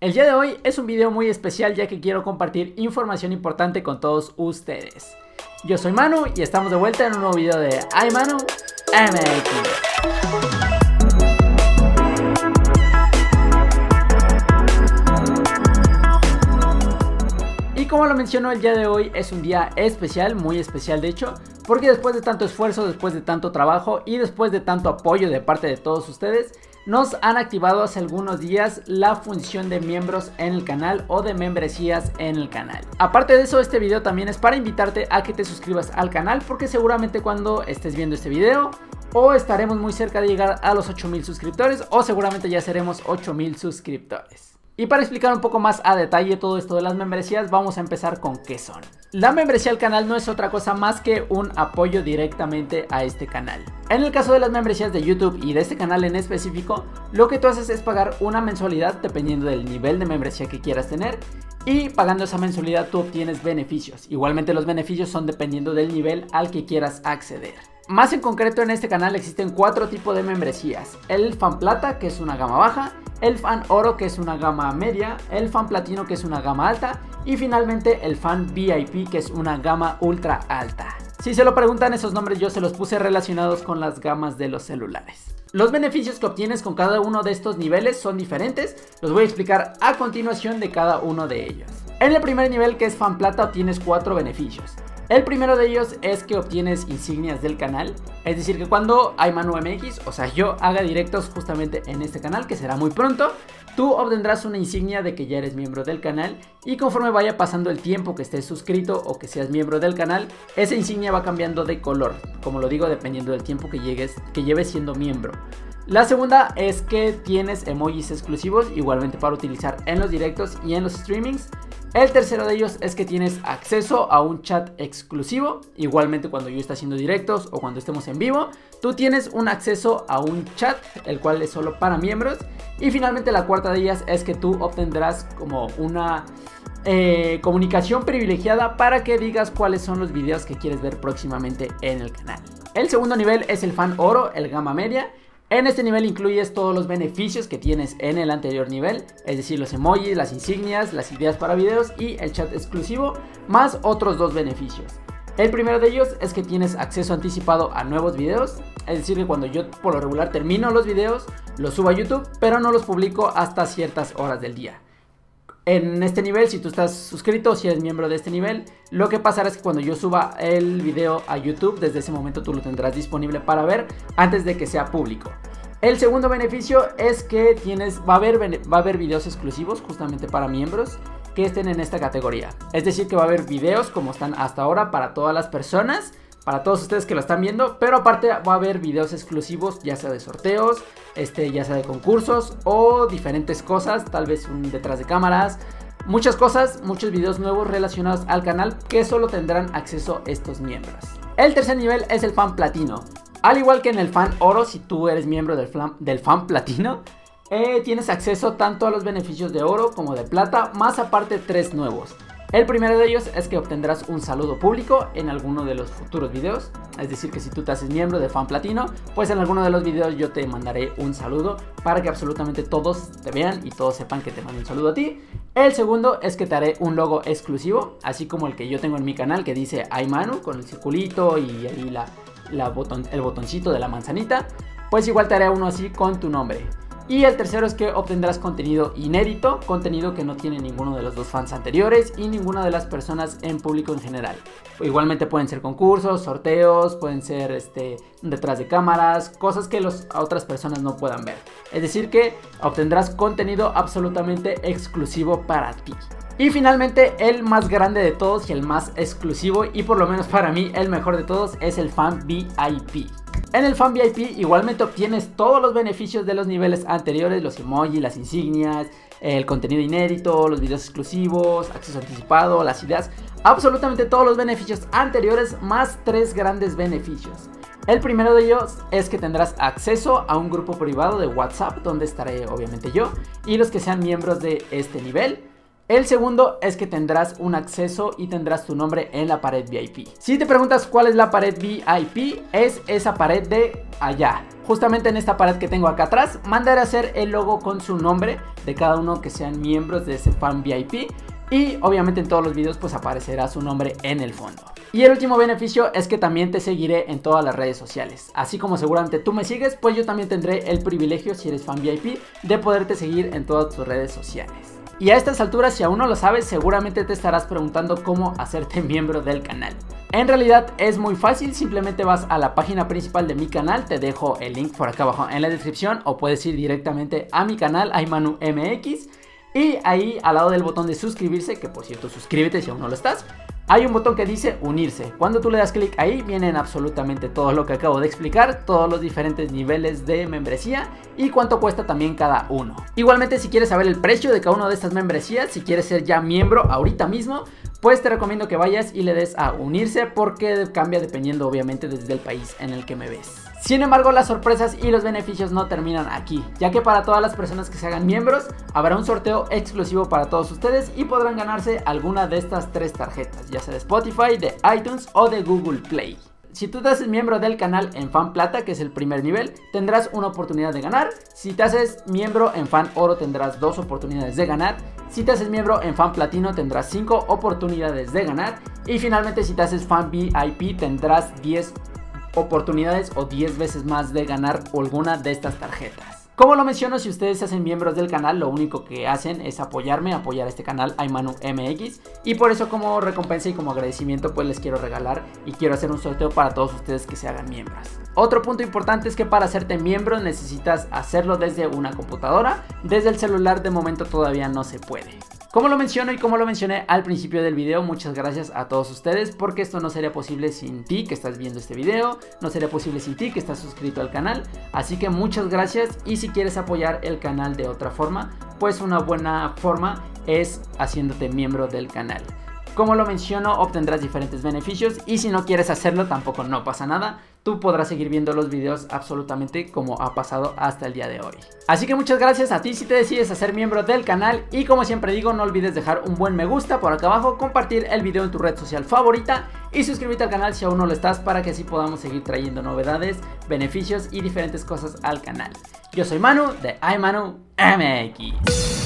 El día de hoy es un video muy especial ya que quiero compartir información importante con todos ustedes. Yo soy Manu y estamos de vuelta en un nuevo video de iManu MX. Como lo mencionó, el día de hoy es un día especial, muy especial de hecho, porque después de tanto esfuerzo, después de tanto trabajo y después de tanto apoyo de parte de todos ustedes, nos han activado hace algunos días la función de miembros en el canal o de membresías en el canal. Aparte de eso, este video también es para invitarte a que te suscribas al canal, porque seguramente cuando estés viendo este video o estaremos muy cerca de llegar a los 8000 suscriptores o seguramente ya seremos 8000 suscriptores. Y para explicar un poco más a detalle todo esto de las membresías, vamos a empezar con qué son. La membresía al canal no es otra cosa más que un apoyo directamente a este canal. En el caso de las membresías de YouTube y de este canal en específico, lo que tú haces es pagar una mensualidad dependiendo del nivel de membresía que quieras tener, y pagando esa mensualidad tú obtienes beneficios. Igualmente los beneficios son dependiendo del nivel al que quieras acceder. Más en concreto, en este canal existen 4 tipos de membresías: el Fan Plata, que es una gama baja; el Fan Oro, que es una gama media; el Fan Platino, que es una gama alta; y finalmente el Fan VIP, que es una gama ultra alta. Si se lo preguntan, esos nombres yo se los puse relacionados con las gamas de los celulares. Los beneficios que obtienes con cada uno de estos niveles son diferentes, los voy a explicar a continuación de cada uno de ellos. En el primer nivel, que es Fan Plata, obtienes 4 beneficios. El primero de ellos es que obtienes insignias del canal, es decir, que cuando iManu MX, o sea yo, haga directos justamente en este canal, que será muy pronto, tú obtendrás una insignia de que ya eres miembro del canal, y conforme vaya pasando el tiempo que estés suscrito o que seas miembro del canal, esa insignia va cambiando de color, como lo digo, dependiendo del tiempo que lleves siendo miembro. La segunda es que tienes emojis exclusivos, igualmente para utilizar en los directos y en los streamings. El tercero de ellos es que tienes acceso a un chat exclusivo, igualmente cuando yo esté haciendo directos o cuando estemos en vivo, tú tienes un acceso a un chat, el cual es solo para miembros. Y finalmente la cuarta de ellas es que tú obtendrás como una comunicación privilegiada para que digas cuáles son los videos que quieres ver próximamente en el canal. El segundo nivel es el Fan Oro, el gama media. En este nivel incluyes todos los beneficios que tienes en el anterior nivel, es decir, los emojis, las insignias, las ideas para videos y el chat exclusivo, más otros 2 beneficios. El primero de ellos es que tienes acceso anticipado a nuevos videos, es decir, que cuando yo por lo regular termino los videos, los subo a YouTube, pero no los publico hasta ciertas horas del día. En este nivel, si tú estás suscrito, si eres miembro de este nivel, lo que pasará es que cuando yo suba el video a YouTube, desde ese momento tú lo tendrás disponible para ver antes de que sea público. El segundo beneficio es que va a haber videos exclusivos justamente para miembros que estén en esta categoría. Es decir, que va a haber videos como están hasta ahora para todas las personas, para todos ustedes que lo están viendo, pero aparte va a haber videos exclusivos, ya sea de sorteos, ya sea de concursos o diferentes cosas, tal vez un detrás de cámaras, muchas cosas, muchos videos nuevos relacionados al canal que solo tendrán acceso estos miembros. El tercer nivel es el Fan Platino. Al igual que en el Fan Oro, si tú eres miembro del Fan Platino, tienes acceso tanto a los beneficios de oro como de plata, más aparte 3 nuevos. El primero de ellos es que obtendrás un saludo público en alguno de los futuros videos, es decir, que si tú te haces miembro de Fan Platino, pues en alguno de los videos yo te mandaré un saludo para que absolutamente todos te vean y todos sepan que te mando un saludo a ti. El segundo es que te haré un logo exclusivo, así como el que yo tengo en mi canal, que dice iManu con el circulito y ahí el botoncito de la manzanita, pues igual te haré uno así con tu nombre. Y el tercero es que obtendrás contenido inédito, contenido que no tiene ninguno de los 2 fans anteriores y ninguna de las personas en público en general. Igualmente pueden ser concursos, sorteos, pueden ser detrás de cámaras, cosas que las otras personas no puedan ver. Es decir, que obtendrás contenido absolutamente exclusivo para ti. Y finalmente, el más grande de todos y el más exclusivo, y por lo menos para mí el mejor de todos, es el Fan VIP. En el Fan VIP igualmente obtienes todos los beneficios de los niveles anteriores, los emojis, las insignias, el contenido inédito, los videos exclusivos, acceso anticipado, las ideas, absolutamente todos los beneficios anteriores más 3 grandes beneficios. El primero de ellos es que tendrás acceso a un grupo privado de WhatsApp donde estaré obviamente yo y los que sean miembros de este nivel. El segundo es que tendrás un acceso y tendrás tu nombre en la pared VIP. Si te preguntas cuál es la pared VIP, es esa pared de allá. Justamente en esta pared que tengo acá atrás, mandaré a hacer el logo con su nombre de cada uno que sean miembros de ese fan VIP. Y obviamente en todos los videos pues aparecerá su nombre en el fondo. Y el último beneficio es que también te seguiré en todas las redes sociales. Así como seguramente tú me sigues, pues yo también tendré el privilegio, si eres fan VIP, de poderte seguir en todas tus redes sociales. Y a estas alturas, si aún no lo sabes, seguramente te estarás preguntando cómo hacerte miembro del canal. En realidad es muy fácil, simplemente vas a la página principal de mi canal, te dejo el link por acá abajo en la descripción o puedes ir directamente a mi canal, iManuMX. Y ahí al lado del botón de suscribirse, que por cierto suscríbete si aún no lo estás, hay un botón que dice unirse. Cuando tú le das clic ahí vienen absolutamente todo lo que acabo de explicar, todos los diferentes niveles de membresía y cuánto cuesta también cada uno. Igualmente si quieres saber el precio de cada una de estas membresías, si quieres ser ya miembro ahorita mismo, pues te recomiendo que vayas y le des a unirse porque cambia dependiendo obviamente desde el país en el que me ves. Sin embargo, las sorpresas y los beneficios no terminan aquí, ya que para todas las personas que se hagan miembros habrá un sorteo exclusivo para todos ustedes y podrán ganarse alguna de estas tres tarjetas, ya sea de Spotify, de iTunes o de Google Play. Si tú te haces miembro del canal en Fan Plata, que es el primer nivel, tendrás una oportunidad de ganar. Si te haces miembro en Fan Oro, tendrás 2 oportunidades de ganar. Si te haces miembro en Fan Platino, tendrás 5 oportunidades de ganar. Y finalmente, si te haces Fan VIP, tendrás 10 oportunidades o 10 veces más de ganar alguna de estas tarjetas. Como lo menciono, si ustedes se hacen miembros del canal, lo único que hacen es apoyarme, apoyar este canal iManuMX. Y por eso como recompensa y como agradecimiento pues les quiero regalar y quiero hacer un sorteo para todos ustedes que se hagan miembros. Otro punto importante es que para hacerte miembro necesitas hacerlo desde una computadora. Desde el celular de momento todavía no se puede. Como lo menciono y como lo mencioné al principio del video, muchas gracias a todos ustedes porque esto no sería posible sin ti que estás viendo este video, no sería posible sin ti que estás suscrito al canal, así que muchas gracias. Y si quieres apoyar el canal de otra forma, pues una buena forma es haciéndote miembro del canal. Como lo menciono, obtendrás diferentes beneficios y si no quieres hacerlo tampoco no pasa nada. Tú podrás seguir viendo los videos absolutamente como ha pasado hasta el día de hoy. Así que muchas gracias a ti si te decides hacer miembro del canal y como siempre digo, no olvides dejar un buen me gusta por acá abajo, compartir el video en tu red social favorita y suscribirte al canal si aún no lo estás para que así podamos seguir trayendo novedades, beneficios y diferentes cosas al canal. Yo soy Manu de iManuMX.